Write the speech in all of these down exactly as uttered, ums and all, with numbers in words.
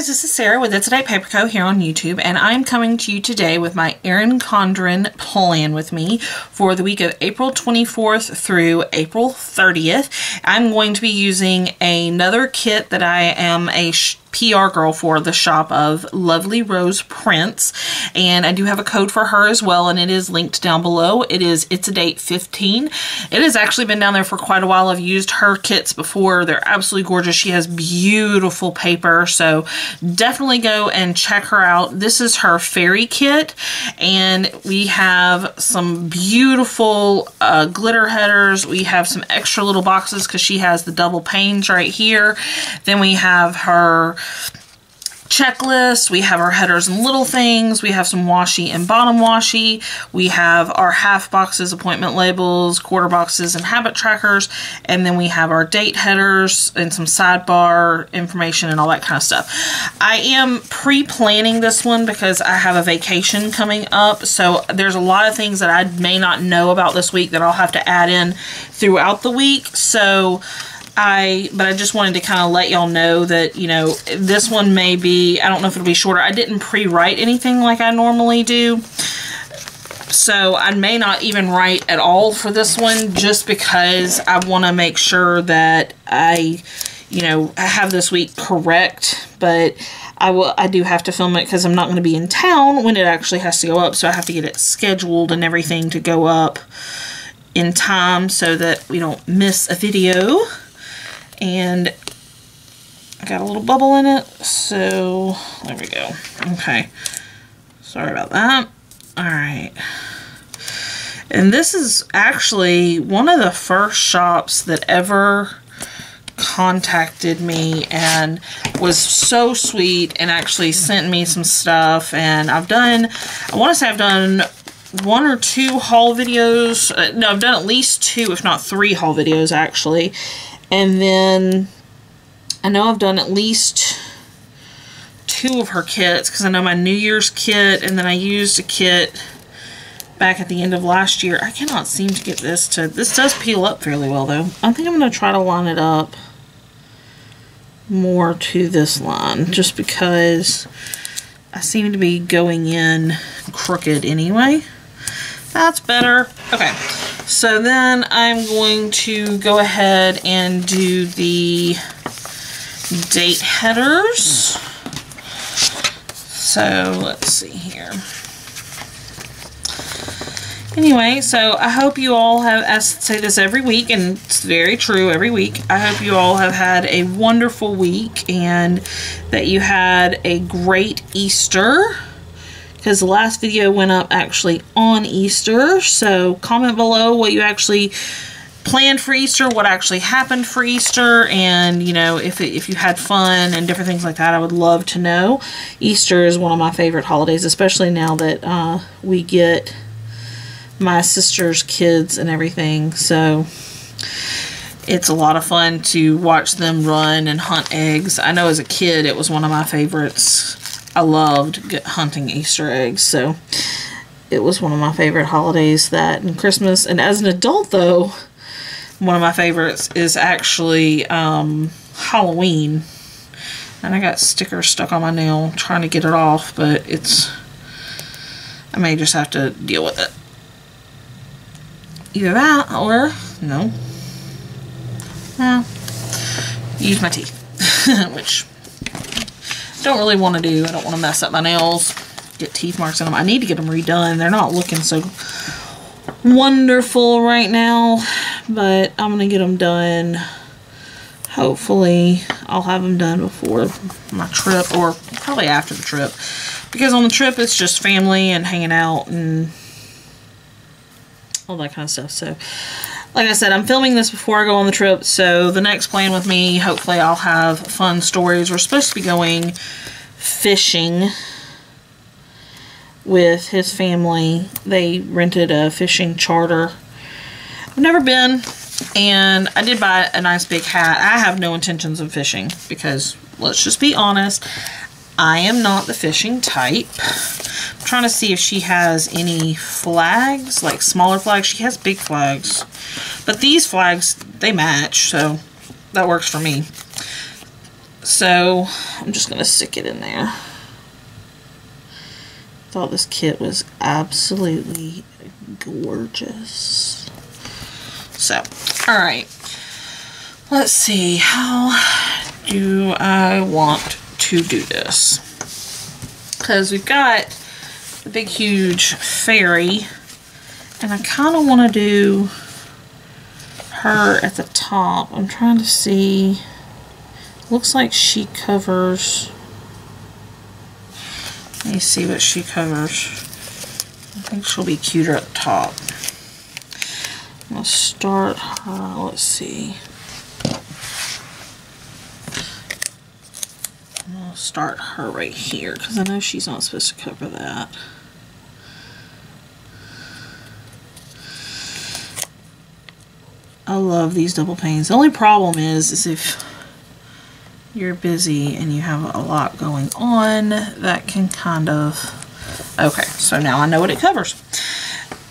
guys, this is Sarah with It's a Date Paperco here on YouTube, and I'm coming to you today with my Erin Condren plan with me for the week of April twenty-fourth through April thirtieth. I'm going to be using another kit that I am a P R girl for, the shop of Lovely Rose Prints, and I do have a code for her as well, and it is linked down below. It is It's a Date fifteen. It has actually been down there for quite a while. I've used her kits before. They're absolutely gorgeous. She has beautiful paper, so definitely go and check her out. This is her fairy kit, and we have some beautiful uh, glitter headers. We have some extra little boxes because she has the double panes right here. Then we have her checklist, we have our headers and little things, we have some washi and bottom washi, we have our half boxes, appointment labels, quarter boxes, and habit trackers, and then we have our date headers and some sidebar information and all that kind of stuff. I am pre-planning this one because I have a vacation coming up, so there's a lot of things that I may not know about this week that I'll have to add in throughout the week, so I, but I just wanted to kind of let y'all know that, you know, this one may be, I don't know if it'll be shorter. I didn't pre-write anything like I normally do, so I may not even write at all for this one just because I want to make sure that I, you know, I have this week correct, but I will, I do have to film it because I'm not going to be in town when it actually has to go up, so I have to get it scheduled and everything to go up in time so that we don't miss a video. And I got a little bubble in it, so there we go. Okay, sorry about that. All right, and this is actually one of the first shops that ever contacted me and was so sweet and actually sent me some stuff, and I've done, I want to say I've done one or two haul videos, uh, no, I've done at least two, if not three haul videos actually. And then I know I've done at least two of her kits because I know my New Year's kit, and then I used a kit back at the end of last year. I cannot seem to get this to, this does peel up fairly well though. I think I'm going to try to line it up more to this line just because I seem to be going in crooked anyway. That's better. Okay. So then I'm going to go ahead and do the date headers. So let's see here. Anyway, so I hope you all have, I say this every week, and it's very true every week, I hope you all have had a wonderful week and that you had a great Easter, because the last video went up actually on Easter. So comment below what you actually planned for Easter, what actually happened for Easter, and you know, if, if you had fun and different things like that. I would love to know. Easter is one of my favorite holidays, especially now that uh, we get my sister's kids and everything. So it's a lot of fun to watch them run and hunt eggs. I know as a kid it was one of my favorites. I loved hunting Easter eggs, so it was one of my favorite holidays, that and Christmas. And as an adult though, one of my favorites is actually um, Halloween. And I got stickers stuck on my nail trying to get it off, but it's, I may just have to deal with it. Either that or no. Nah. Use my teeth. Which don't really want to do. I don't want to mess up my nails, get teeth marks in them. I need to get them redone. They're not looking so wonderful right now, but I'm going to get them done. Hopefully I'll have them done before my trip, or probably after the trip, because on the trip it's just family and hanging out and all that kind of stuff. So like I said, I'm filming this before I go on the trip, so the next plan with me, hopefully I'll have fun stories. We're supposed to be going fishing with his family. They rented a fishing charter. I've never been, and I did buy a nice big hat. I have no intentions of fishing because, let's just be honest, I am not the fishing type. I'm trying to see if she has any flags, like smaller flags. She has big flags, but these flags, they match, so that works for me. So I'm just gonna stick it in there. Thought this kit was absolutely gorgeous. So, all right, let's see, how do I want to do this? Because we've got the big huge fairy, and I kind of want to do her at the top. I'm trying to see, looks like she covers, let me see what she covers. I think she'll be cuter at the top. I'm gonna start her, let's see. I'm gonna start her right here, because I know she's not supposed to cover that. I love these double panes. The only problem is, is if you're busy and you have a lot going on, that can kind of, okay, so now I know what it covers.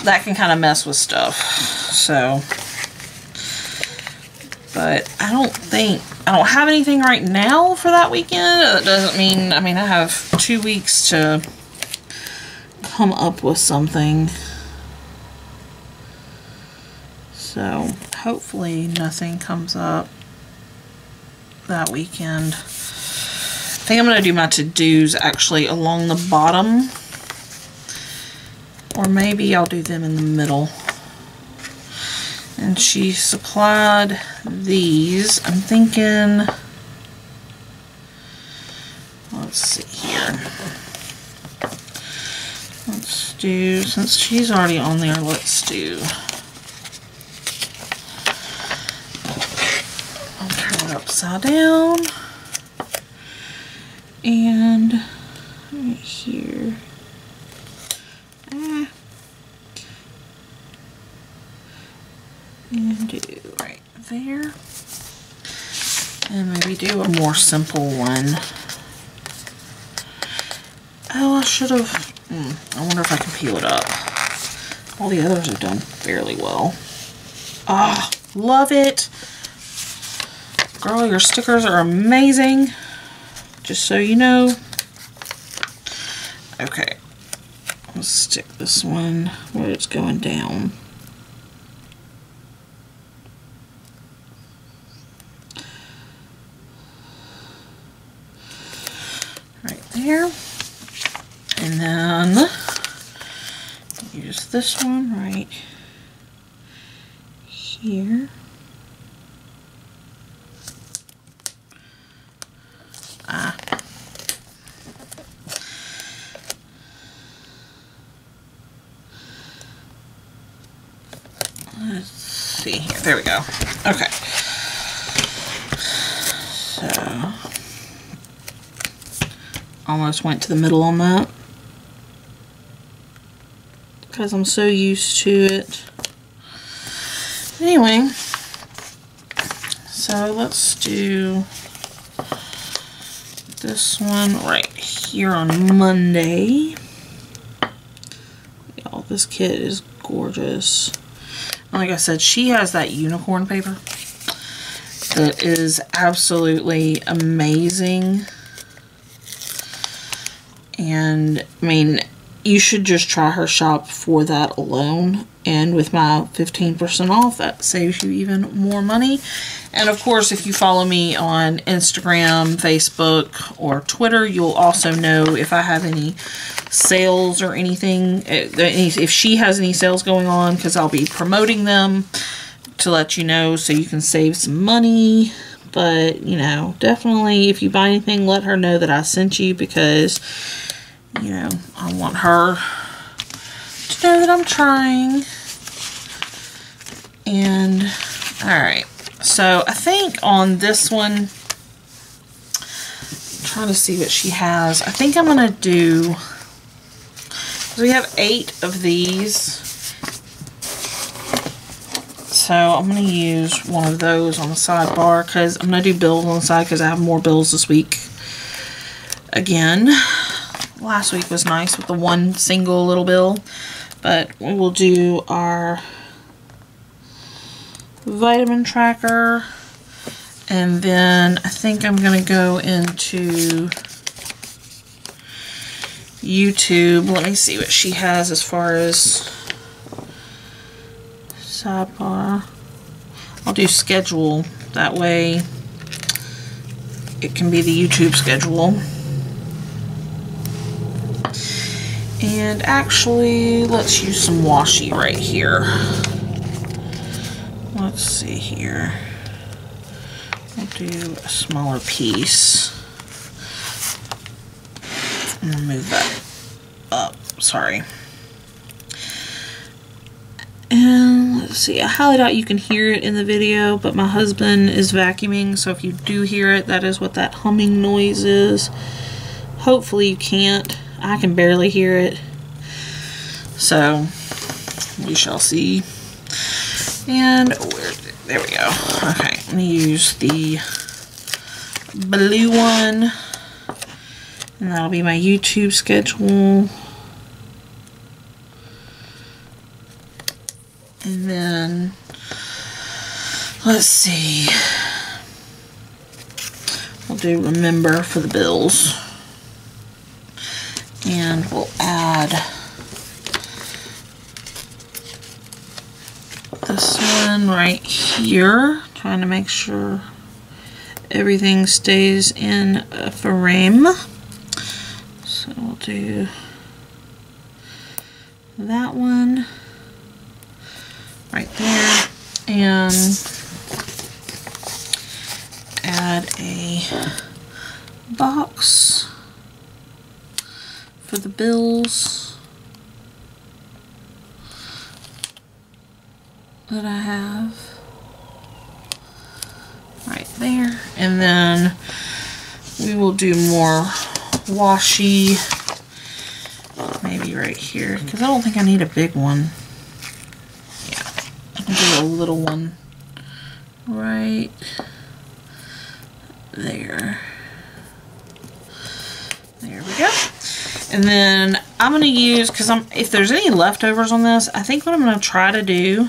That can kind of mess with stuff, so, but I don't think, I don't have anything right now for that weekend. That doesn't mean, I mean, I have two weeks to come up with something. So, hopefully nothing comes up that weekend. I think I'm going to do my to-dos actually along the bottom, or maybe I'll do them in the middle. And she supplied these. I'm thinking, let's see here. Let's do, since she's already on there, let's do, upside down, and right here. Ah. And do right there. And maybe do a more simple one. Oh, I should have. Mm, I wonder if I can peel it up. All the others have done fairly well. Ah, love it. Girl, your stickers are amazing, just so you know. Okay, let's stick this one where it's going down. Right there. And then use this one right here. Ah. Let's see here. There we go. Okay. So, almost went to the middle on that, because I'm so used to it. Anyway, so let's do this one right here on Monday. Y'all, this kit is gorgeous. Like I said, she has that unicorn paper that is absolutely amazing. And I mean, you should just try her shop for that alone. And with my fifteen percent off, that saves you even more money. And of course, if you follow me on Instagram, Facebook, or Twitter, you'll also know if I have any sales or anything, if she has any sales going on, because I'll be promoting them to let you know so you can save some money. But, you know, definitely if you buy anything, let her know that I sent you, because, you know, I want her to know that I'm trying. And, alright. So, I think on this one, I'm trying to see what she has. I think I'm going to do, because we have eight of these, so I'm going to use one of those on the sidebar, because I'm going to do bills on the side, because I have more bills this week. Again, last week was nice with the one single little bill, but we will do our vitamin tracker, And then I think I'm going to go into YouTube. Let me see what she has as far as sidebar. I'll do schedule. That way it can be the YouTube schedule. And actually, let's use some washi right here. Let's see here. We'll do a smaller piece. I'm gonna move that up, sorry. And let's see, I highly doubt you can hear it in the video, but my husband is vacuuming, so if you do hear it, that is what that humming noise is. Hopefully you can't. I can barely hear it. So, we shall see. And, where, there we go. Okay, let me use the blue one. And that'll be my YouTube schedule. And then, let's see. We'll do remember for the bills. And we'll add this one right here. Trying to make sure everything stays in a frame. So we'll do that one right there. And add a box for the bills that I have right there, and then we will do more washi maybe right here, because I don't think I need a big one. Yeah, I can do a little one right there. There we go. And then I'm going to use, because I'm, if there's any leftovers on this, I think what I'm going to try to do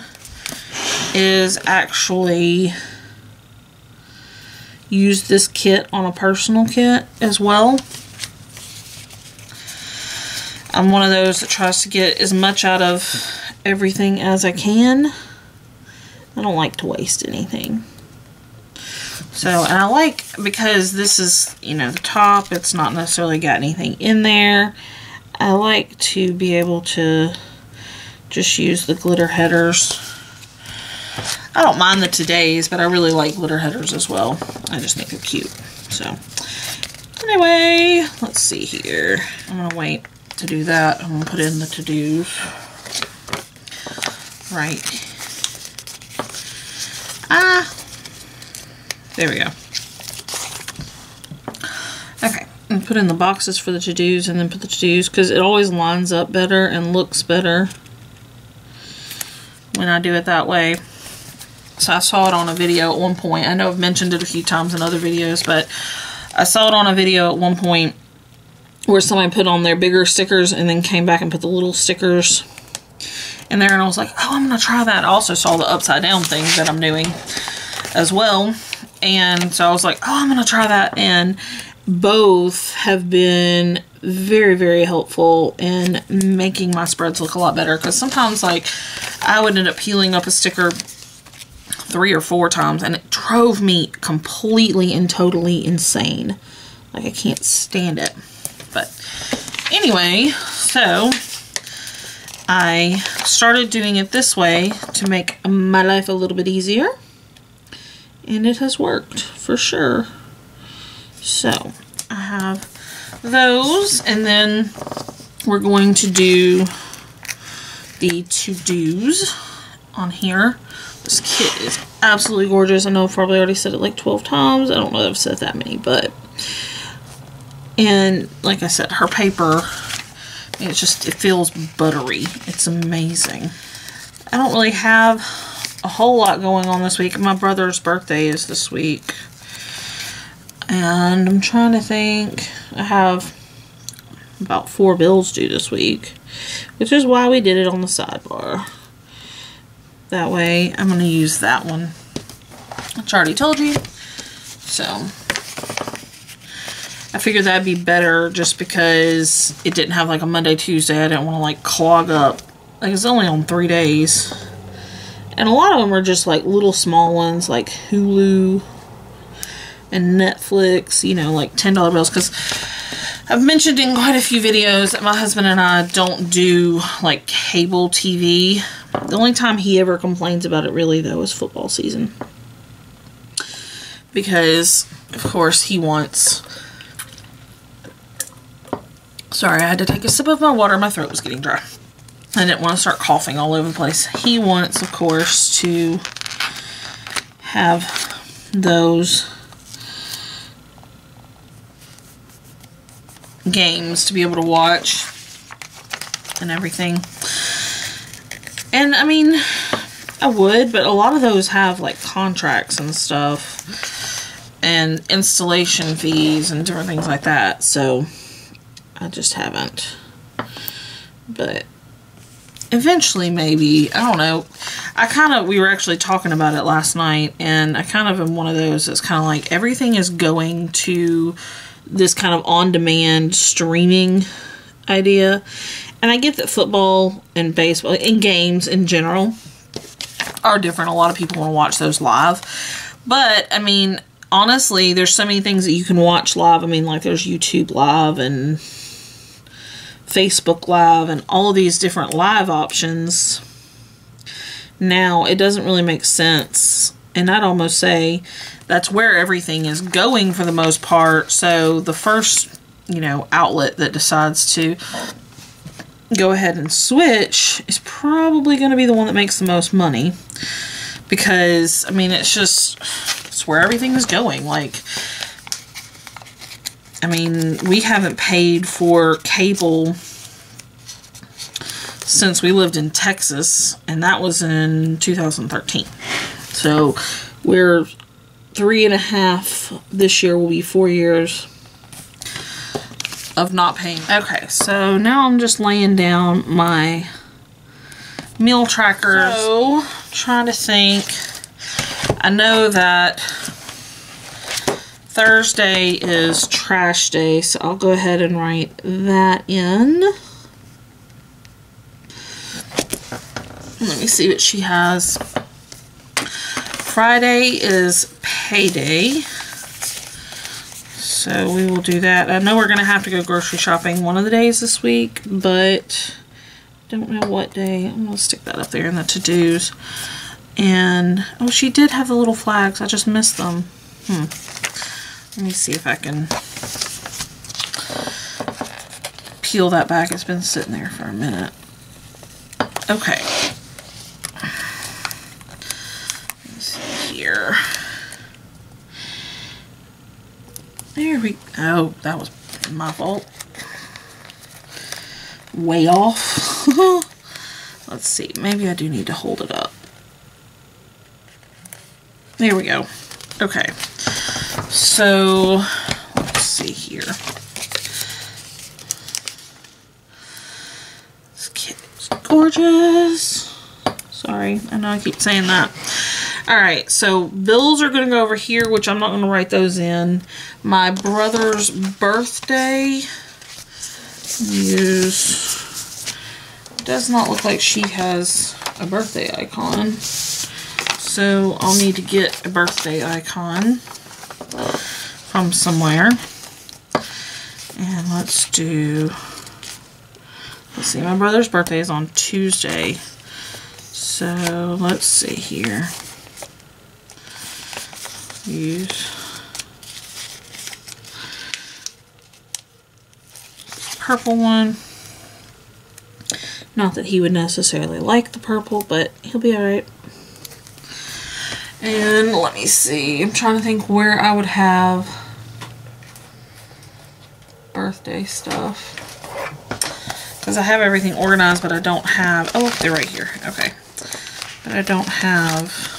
is actually use this kit on a personal kit as well. I'm one of those that tries to get as much out of everything as I can. I don't like to waste anything. So, and I like, because this is, you know, the top, it's not necessarily got anything in there. I like to be able to just use the glitter headers. I don't mind the Todays, but I really like glitter headers as well. I just think they're cute. So, anyway, let's see here. I'm going to wait to do that. I'm going to put in the to-dos. Right. Ah! There we go. Okay, and put in the boxes for the to-dos, and then put the to-dos, because it always lines up better and looks better when I do it that way. So I saw it on a video at one point. I know I've mentioned it a few times in other videos, but I saw it on a video at one point where somebody put on their bigger stickers and then came back and put the little stickers in there, and I was like, oh, I'm going to try that. I also saw the upside down thing that I'm doing as well. And so I was like, oh, I'm going to try that. And both have been very, very helpful in making my spreads look a lot better. Because sometimes, like, I would end up peeling up a sticker three or four times. And it drove me completely and totally insane. Like, I can't stand it. But anyway, so I started doing it this way to make my life a little bit easier. And it has worked, for sure. So, I have those. And then we're going to do the to-dos on here. This kit is absolutely gorgeous. I know I've probably already said it like twelve times. I don't know if I've said that many, but... And, like I said, her paper, it just, it feels buttery. It's amazing. I don't really have a whole lot going on this week. My brother's birthday is this week. And I'm trying to think. I have about four bills due this week, which is why we did it on the sidebar. That way, I'm going to use that one, which I already told you. So I figured that'd be better just because it didn't have like a Monday, Tuesday. I didn't want to like clog up. Like it's only on three days. And a lot of them are just like little small ones like Hulu and Netflix, you know, like ten dollar bills. Because I've mentioned in quite a few videos that my husband and I don't do like cable T V. The only time he ever complains about it really though is football season. Because of course he wants... Sorry, I had to take a sip of my water. My throat was getting dry. I didn't want to start coughing all over the place. He wants, of course, to have those games to be able to watch and everything. And, I mean, I would, but a lot of those have, like, contracts and stuff and installation fees and different things like that. So, I just haven't. But... eventually, maybe. I don't know. I kind of, we were actually talking about it last night, and I kind of am one of those that's kind of like, everything is going to this kind of on-demand streaming idea. And I get that football and baseball, and games in general, are different. A lot of people want to watch those live. But, I mean, honestly, there's so many things that you can watch live. I mean, like, there's YouTube Live and... Facebook Live and all of these different live options. Now, it doesn't really make sense. And I'd almost say that's where everything is going for the most part. So the first, you know, outlet that decides to go ahead and switch is probably going to be the one that makes the most money. Because, I mean, it's just, it's where everything is going. Like... I mean, we haven't paid for cable since we lived in Texas, and that was in two thousand thirteen. So, we're three and a half, this year will be four years of not paying. Okay, so now I'm just laying down my meal tracker. So, trying to think. I know that... Thursday is trash day, so I'll go ahead and write that in. Let me see what she has. Friday is payday, so we will do that. I know we're going to have to go grocery shopping one of the days this week, but I don't know what day. I'm going to stick that up there in the to-dos. And, oh, she did have the little flags. I just missed them. Hmm. Let me see if I can peel that back. It's been sitting there for a minute. Okay. Let's see here. There we go. Oh, that was my fault. Way off. Let's see. Maybe I do need to hold it up. There we go. Okay. So, let's see here. This kit is gorgeous. Sorry, I know I keep saying that. Alright, so bills are going to go over here, which I'm not going to write those in. My brother's birthday is... does not look like she has a birthday icon. So, I'll need to get a birthday icon from somewhere. And let's do, let's see, my brother's birthday is on Tuesday, so let's see here, use purple one, not that he would necessarily like the purple, but he'll be alright. And let me see, I'm trying to think where I would have birthday stuff. Because I have everything organized, but I don't have... oh, they're right here. Okay. But I don't have...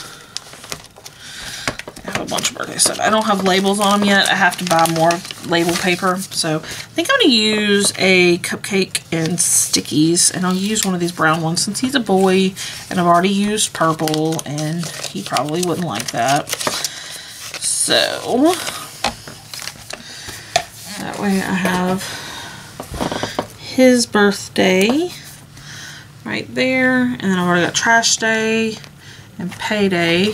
I have a bunch of birthday stuff. I don't have labels on them yet. I have to buy more label paper. So I think I'm going to use a cupcake and stickies. And I'll use one of these brown ones since he's a boy. And I've already used purple. And he probably wouldn't like that. so that way I have his birthday right there, and then I've already got trash day and payday.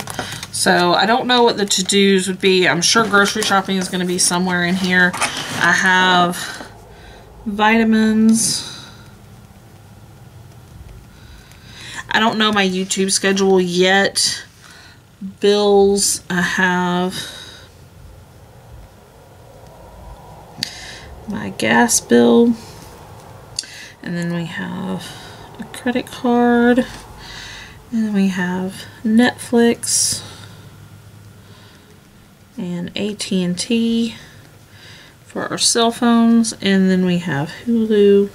So I don't know what the to-dos would be. I'm sure grocery shopping is going to be somewhere in here. I have vitamins. I don't know my YouTube schedule yet. Bills, I have my gas bill, and then we have a credit card, and then we have Netflix and A T and T for our cell phones, and then we have Hulu.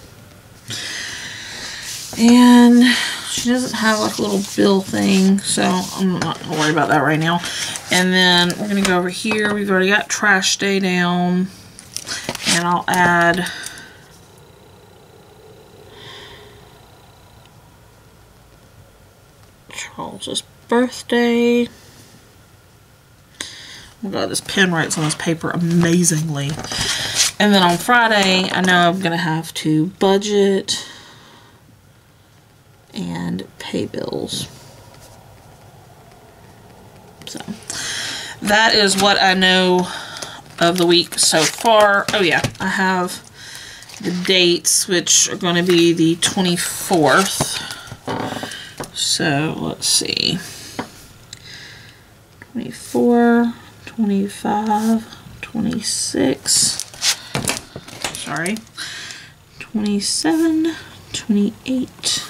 And she doesn't have like a little bill thing, so I'm not gonna worry about that right now. And then we're gonna go over here. We've already got trash day down, and I'll add Charles's birthday. Oh God, this pen writes on this paper amazingly. And then on Friday, I know I'm gonna have to budget and pay bills. So that is what I know of the week so far. Oh yeah, I have the dates, which are going to be the twenty-fourth. So let's see, twenty-four, twenty-five, twenty-six, sorry, twenty-seven, twenty-eight,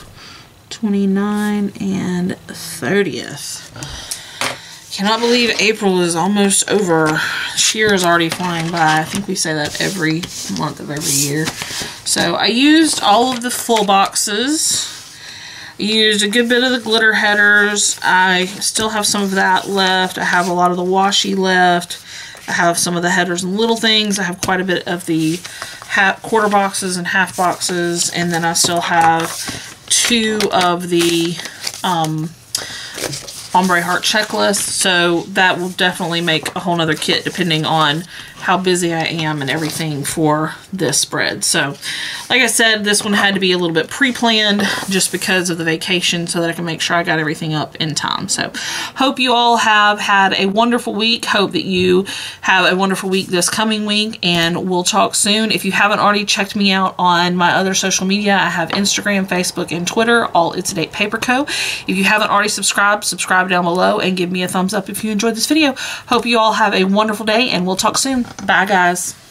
twenty-nine, and thirtieth. Cannot believe April is almost over. This year is already flying by. I think we say that every month of every year. So I used all of the full boxes. I used a good bit of the glitter headers. I still have some of that left. I have a lot of the washi left. I have some of the headers and little things. I have quite a bit of the half, quarter boxes and half boxes. And then I still have two of the um, ombre heart checklists, so that will definitely make a whole nother kit depending on how busy I am and everything for this spread. So like I said, this one had to be a little bit pre-planned just because of the vacation, so that I can make sure I got everything up in time. So hope you all have had a wonderful week. Hope that you have a wonderful week this coming week, and we'll talk soon. If you haven't already checked me out on my other social media, I have Instagram, Facebook, and Twitter, all It's a Date Paper Co. If you haven't already subscribed, subscribe down below and give me a thumbs up if you enjoyed this video. Hope you all have a wonderful day, and we'll talk soon. Bye guys.